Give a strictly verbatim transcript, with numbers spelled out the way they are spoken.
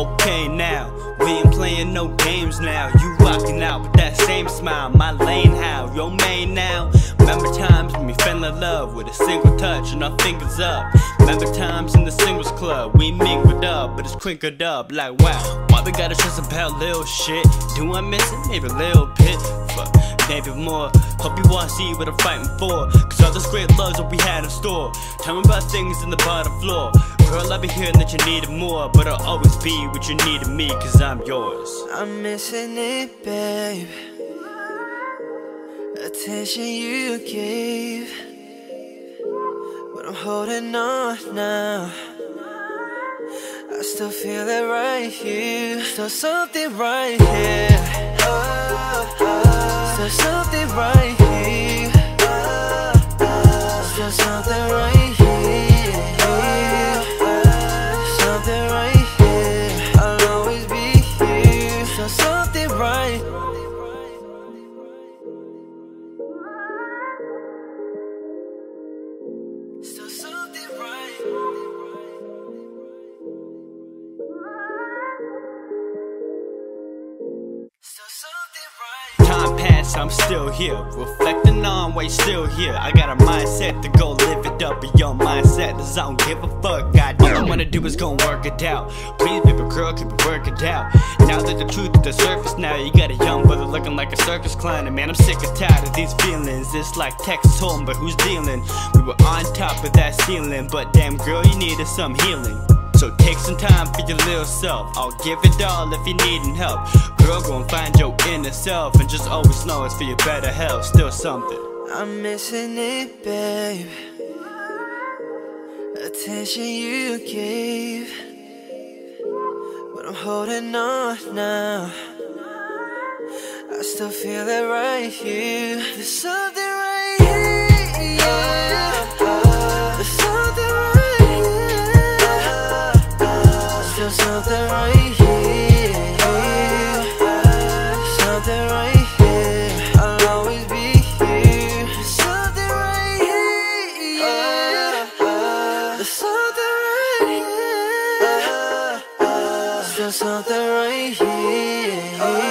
Okay now, we ain't playing no games now. You rocking out with that same smile, my lane how, your main now. Remember times when we fell in love with a single touch and our fingers up. Remember times in the singles club, we mingled up, but it's crinkled up like wow. Why we gotta stress about little shit? Do I miss it? Maybe a little bit, but maybe more. Hope you all see what I'm fighting for, cause all those great loves that we had in store. Tell me about things in the bottom floor. Girl, I be hearing that you needed more, but I'll always be what you need of me, cause I'm yours. I'm missing it, babe. Attention you gave, but I'm holding on now. I still feel it right here. Still something right here. Oh, oh. Still something right here. Oh, oh. Still something right here. Oh, oh. Something right here. I'll always be here. Still something right. Time passed, I'm still here, reflecting on why you're still here. I got a mindset to go live it up, but your mindset is I don't give a fuck. God, all I wanna do is go work it out. Please, baby girl, keep it work it out. Now that the truth is the surface, now you got a young brother looking like a circus clown. And man, I'm sick and tired of these feelings. It's like Texas home, but who's dealing? We were on top of that ceiling, but damn girl, you needed some healing. So take some time for your little self. I'll give it all if you're needing help. Girl, go and find your inner self, and just always know it's for your better health. Still something. I'm missing it, babe. Attention you gave, but I'm holding on now. I still feel it right here. There's something right here. Yeah. There's something right here. Something right here, something right here, I'll always be here. There's something right here, there's something right here, still something right here.